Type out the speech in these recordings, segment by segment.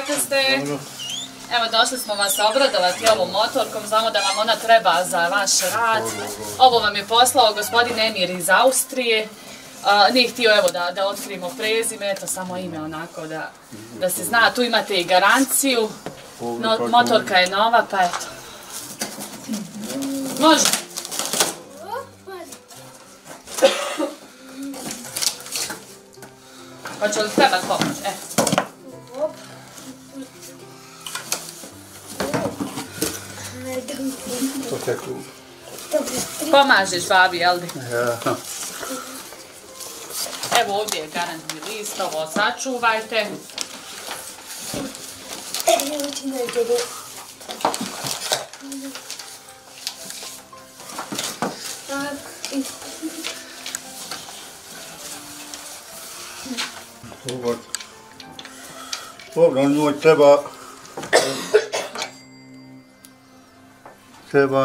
rekli ste, evo došli smo vas obradovati ovom motorkom, znamo da vam ona treba za vaš rad. Ovo vam je poslao gospodin Emir iz Austrije. Nije htio evo da otkrimo prezime, eto samo ime onako da se zna, tu imate i garanciju. Motorka je nova, pa eto. Može. Hoće li treba pomoć? Pomažeš babi, jel' di? Ja. Evo ovdje je garantni list, ovo sačuvajte. Dobro, njoj treba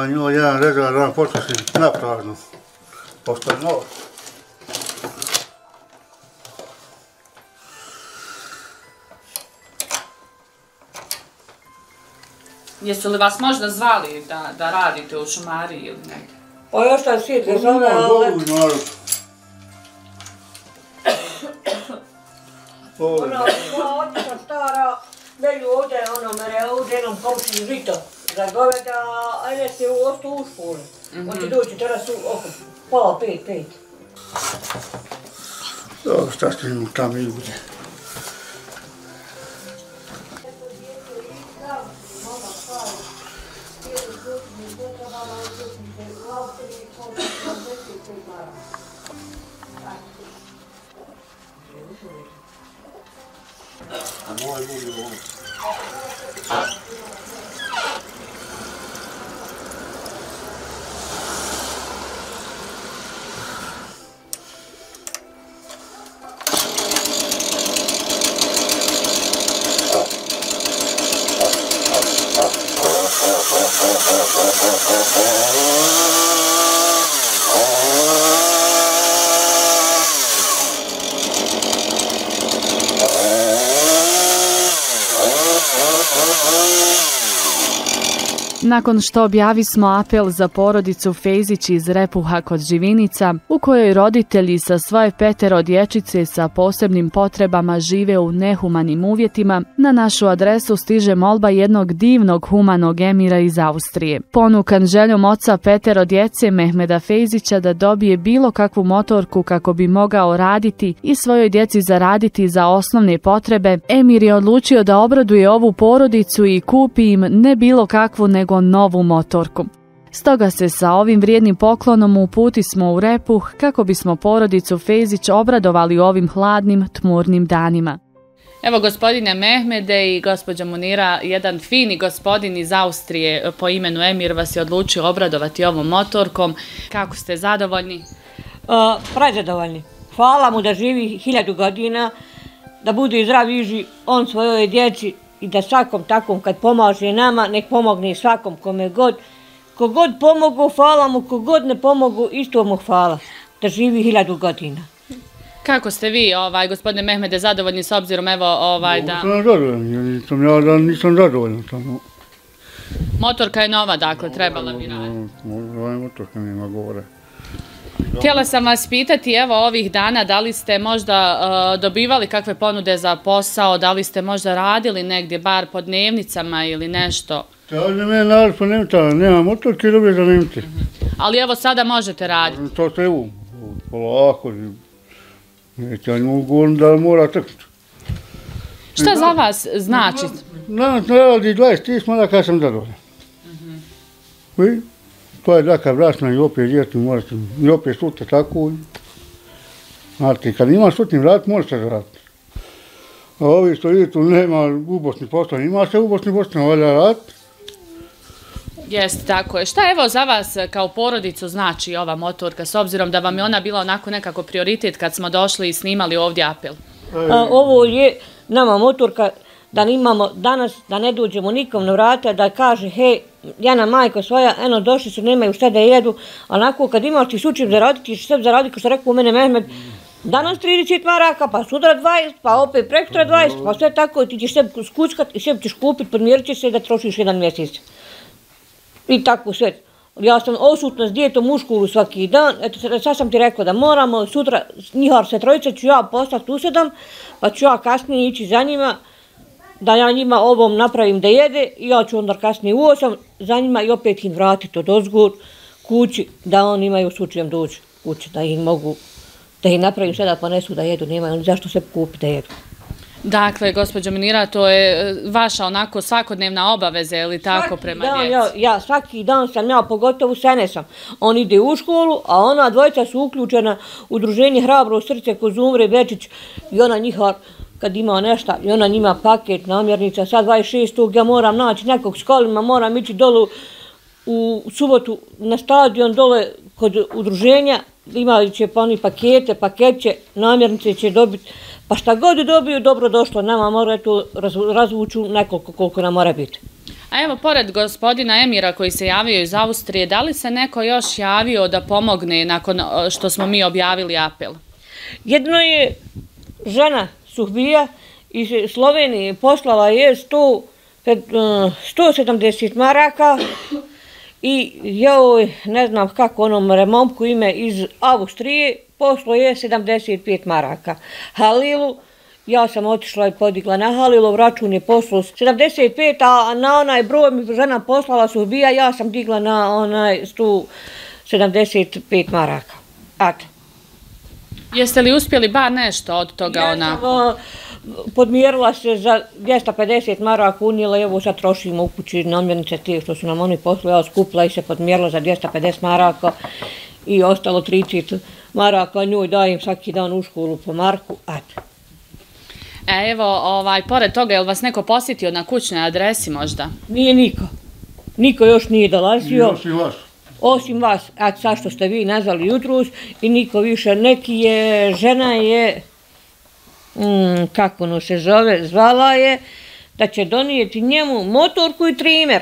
njoj jedan režar, jedan potrošen, napražno, pošto je novo. Jesu li vas možda zvali da radite u šumariji ili negdje? Pa još da sjete zove, ali... Ona sva otica stara, velju ovdje, ona mere ovdje jednom pomši žito. Za goveda, a ne se osto u školu. On će doći teraz oko pola, pet. Dobro, šta ste imamo tamo ljude? Nakon što objavismo apel za porodicu Fejzić iz Repuha kod Živinica, u kojoj roditelji sa svoje 5 dječice sa posebnim potrebama žive u nehumanim uvjetima, na našu adresu stiže molba jednog divnog humanog emira iz Austrije. Ponukan željom oca 5 djece Mehmeda Fejzića da dobije bilo kakvu motorku kako bi mogao raditi i svojoj djeci zaraditi za osnovne potrebe, emir je odlučio da obraduje ovu porodicu i kupi im ne bilo kakvu nego novu motorku. Stoga se sa ovim vrijednim poklonom uputi smo u Repuh kako bismo porodicu Fejzić obradovali ovim hladnim, tmurnim danima. Evo gospodine Mehmede i gospođa Munira, jedan fini gospodin iz Austrije po imenu Emir vas je odlučio obradovati ovom motorkom. Kako ste zadovoljni? Prezadovoljni. Hvala mu da živi 1000 godina, da bude i zdrav i živ on svojoj djeci i da svakom takvom kad pomaže nama, nek pomogne svakom kome god. Kogod pomogu, hvala mu, kogod ne pomogu, isto mu hvala. Da živi 1000 godina. Kako ste vi, gospodine Mehmede, zadovoljni s obzirom, evo, da... Nisam zadovoljan, samo... Motorka je nova, dakle, trebala bi raditi. Motorka mi ima govore. Htjela sam vas pitati, evo ovih dana, da li ste možda dobivali kakve ponude za posao, da li ste možda radili negdje, bar po dnevnicama ili nešto? Ovdje me narod po dnevnicama, nema motorke, dobije za dnevnice. Ali evo sada možete raditi? To se evo, polako, neće ja njemu govorim da mora trknuti. Šta za vas znači? Danas ne radi 20-30 mada kada sam zadovoljan. Vi? To je dakle vrasna i opet djeti morate, i opet sutra tako. Znate, kad imaš sutni vrat, moraš se raditi. A ovi što vidite, nema ubosni posao, ima se ubosni posao, valja raditi. Jeste, tako je. Šta evo za vas kao porodicu znači ova motorka, s obzirom da vam je ona bila onako nekako prioritet kad smo došli i snimali ovdje apel? Ovo je nama motorka, da imamo danas, da ne dođemo nikom na vrata, da kaže, hej, Jana majko svoja, eno došli su, nemaju šta da jedu, onako kad imaš ti sučim zaraditi, ti ćeš sve zaraditi, ko što rekao u mene Mehmed, Danas 30 maraka, pa sutra 20, pa opet prekstra 20, pa sve tako. Ti ćeš sebi skučkat i sebi ćeš kupit, podmjerit ćeš se da trošiš jedan mjesec. I tako sve. Ja sam osutna s djetom u školu svaki dan, sad sam ti rekla da moramo, sutra njihar se trojica ću ja postati usedam, pa ću ja kasnije ići za njima, da ja njima ovom napravim da jede, i ja ću onda kasnije u 8 za njima i opet im vratiti od ozgor kući, da oni imaju sučijom doći kući, da ih mogu, da ih napravim sada pa nesu da jedu, nemaju oni zašto se kupi da jedu. Dakle, gospođo Munira, to je vaša onako svakodnevna obaveza, je li tako prema djeci? Ja svaki dan sam, ja pogotovo sene sam. On ide u školu, a ona dvojica su uključena u Udruženje Hrabro srce kod Zumre Bečić i ona njihar, kad ima nešta, i ona njima paket, namjernica, sad 26. ja moram naći nekog s kolima, moram ići dolu u subotu na stadion dole kod udruženja, imali će pa oni pakete, paketće, namjernice će dobiti. Pa šta god je dobio, dobro došlo, nama mora to razvuću nekoliko koliko nam mora biti. A evo, pored gospodina Emira koji se javio iz Austrije, da li se neko još javio da pomogne nakon što smo mi objavili apel? Jedno je žena Suhbija iz Slovenije, poslala je 170 maraka i joj, ne znam kako onom remomku ime iz Avustrije, poslo je 75 maraka. Halilu, ja sam otišla i podigla na Halilov račun je poslo 75, a na onaj broj mi žena poslala Suhbija, ja sam digla na onaj 175 maraka. Ate. Jeste li uspjeli bar nešto od toga onako? Podmjerila se za 250 maraka unijela, evo sad trošimo u kući namjernice te što su nam oni poslali, ja skupila i se podmjerila za 250 maraka i ostalo 30 maraka njoj dajem svaki dan u školu po marku, eto. Evo, pored toga, je li vas neko posjetio na kućnoj adresi možda? Nije niko. Niko još nije dolazio. Osim vas. Osim vas, a sad što ste vi nazvali jutros i niko više. Neki je, žena je, kako ono se zove, zvala je da će donijeti njemu motorku i trimer.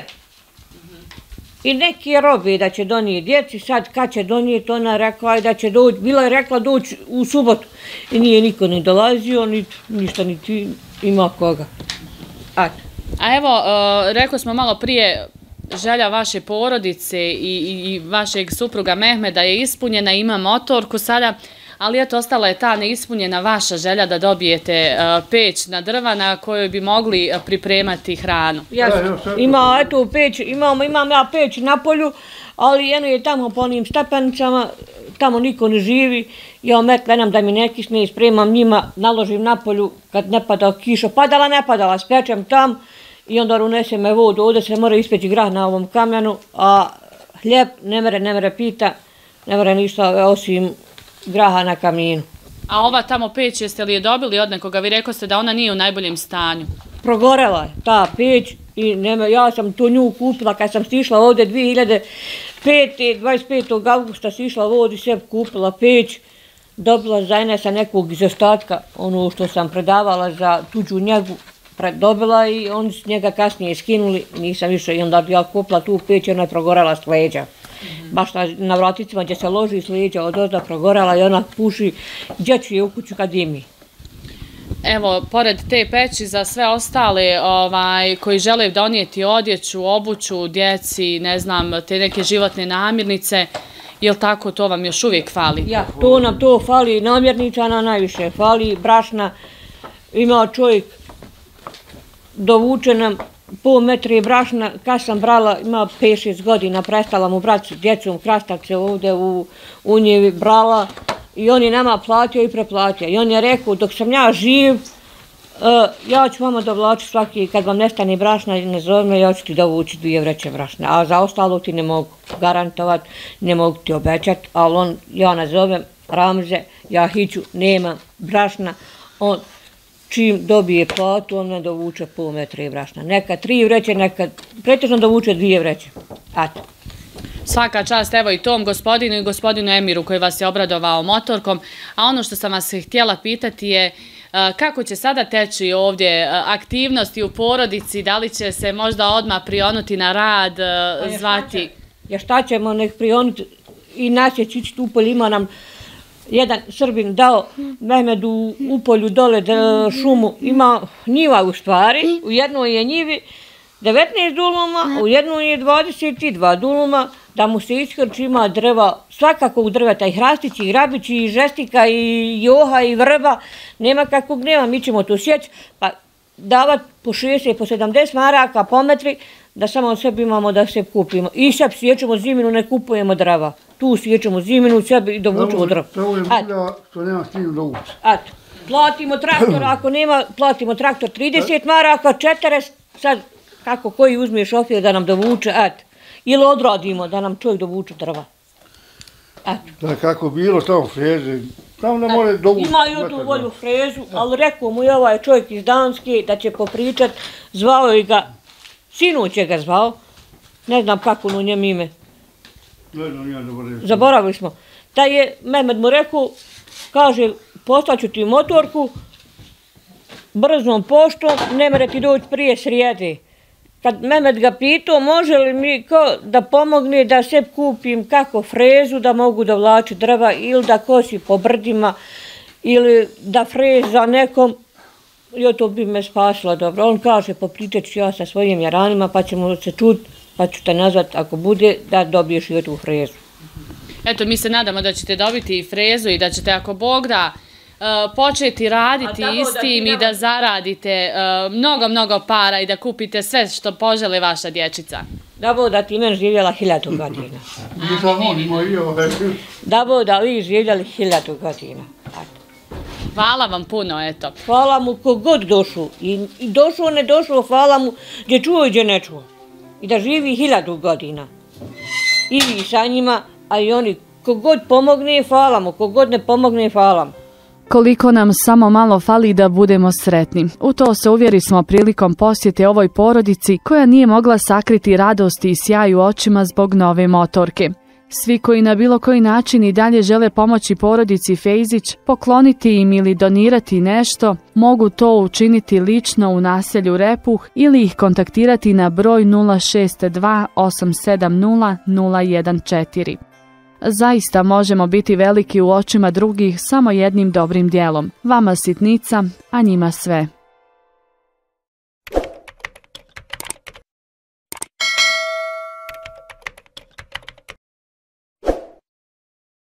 I neki robe da će donijeti djeci, sad kad će donijeti, ona rekla da će doći, bila je rekla doći u subotu. I nije niko ne dolazio, ništa niti ima koga. A evo, rekao smo malo prije, želja vaše porodice i vašeg supruga Mehmeda je ispunjena, ima motorku sada, ali eto, ostala je ta neispunjena vaša želja da dobijete peć na drva na kojoj bi mogli pripremati hranu. Imam ja peć na polju, ali jedno je tamo po onim stepenicama, tamo niko ne živi, ja metlenam da mi ne kisne i spremam njima, naložim na polju kad ne pada kiša, padala ne padala, spečem tam i onda unesem me vodu, ovdje se mora ispeći grah na ovom kamenu, a hljeb ne mere pita, ne mere ništa osim graha na kaminu. A ova tamo peć, jeste li je dobili od nekoga? Vi rekao ste da ona nije u najboljem stanju. Progorela je ta peć i ja sam tu nju kupila kad sam stišla ovdje 25. augusta stišla ovdje i sve kupila peć. Dobila zajedno sa nekog iz ostatka, ono što sam predavala za tuđu njegu, dobila i oni s njega kasnije skinuli. Nisam više i onda bi ja kupila tu peć i ona je progorela s leđa. Baš na vraticima gdje se loži i slijeđa od ozda progorala i ona puši djecu je u kuću kad imi. Evo, pored te peći za sve ostale koji žele donijeti odjeću, obuću, djeci, ne znam, te neke životne namirnice, je li tako to vam još uvijek fali? Ja, to nam to fali, namirnica nam najviše fali, brašna, imao čovjek, dovuče nam, pol metra je brašna, kad sam brala, ima 5-6 godina, prestala mu brat s djecom, krastavce ovdje u Unjevi brala i on je nama platio i preplatio. I on je rekao, dok sam ja živ, ja ću vama dovlačiti svaki, kad vam nestane brašna, ne zove me, ja ću ti dovući 2 vreće brašna, a za ostalo ti ne mogu garantovati, ne mogu ti obećati, ali on, ja nazovem Ramze, ja hiću, nemam brašna, on... Čim dobije platu, on ne dovuče pol metra brašna. Nekad 3 vreće, nekad pretežno dovuče 2 vreće. Svaka čast, evo i tom gospodinu i gospodinu Emiru koji vas je obradovao motorkom. A ono što sam vas htjela pitati je kako će sada teći ovdje aktivnosti u porodici, da li će se možda odmah prionuti na rad, zvati? Ja šta ćemo nek prionuti i nas će ići tu polje, ima nam jedan Srbin dao Mehmedu u polju dole šumu, ima njiva u stvari, u jednoj je njivi 19 duluma, u jednoj je 22 duluma, da mu se iskrči, ima drva, svakakog drveta, i hrastići, i grabići, i žestika, i joha, i vrba, nema kakvog nema, mi ćemo to sjeći, pa davat po 60, po 70 maraka, po metri, da samo sebi imamo da se kupimo. I sebi sjećemo ziminu, ne kupujemo drava. Tu sjećemo ziminu, sebi dovučemo drva. To je bolja što nema s njim dovući. Platimo traktor, ako nema, platimo traktor 30 maraka, 40, sad kako koji uzme šofjer da nam dovuče, eto. Ili odradimo da nam čovjek dovuče drva. Da kako bilo, tamo freze, tamo ne more dovući. Ima i odu volju frezu, ali rekao mu je ovaj čovjek iz Danske da će popričat, zvao je ga, sinoć je ga zvao, ne znam kako ono njem ime. Zaboravili smo. Da je Mehmed mu rekao, kaže, poslaću ti motorku, brznom poštom, ne mere ti doći prije srijede. Kad Mehmed ga pitao može li mi da pomogne da se kupim kako frezu da mogu da vlači drva ili da kosi po brdima ili da freza nekom, joj to bi me spasilo dobro. On kaže popričat ću ja sa svojim jaranima pa ćemo se čut, pa ću te nazvat ako bude da dobiješ joj tu frezu. Eto mi se nadamo da ćete dobiti i frezu i da ćete ako Bog da početi raditi s tim i da zaradite mnogo para i da kupite sve što poželi vaša dječica. Da boda ti men živjela 1000 godina. Da boda vi živjeli 1000 godina. Hvala vam puno, eto. Hvala mu kogod došao. I došao, ne došao, hvala mu gdje čuo i gdje ne čuo. I da živi 1000 godina. I vi sa njima, a i oni kogod pomogne, hvala mu. Kogod ne pomogne, hvala mu. Koliko nam samo malo fali da budemo sretni. U to se uvjeri smo prilikom posjete ovoj porodici koja nije mogla sakriti radosti i sjaj u očima zbog nove motorke. Svi koji na bilo koji način i dalje žele pomoći porodici Fejzić, pokloniti im ili donirati nešto, mogu to učiniti lično u naselju Repuh ili ih kontaktirati na broj 062 870 014. Zaista možemo biti veliki u očima drugih samo jednim dobrim dijelom. Vama sitnica, a njima sve.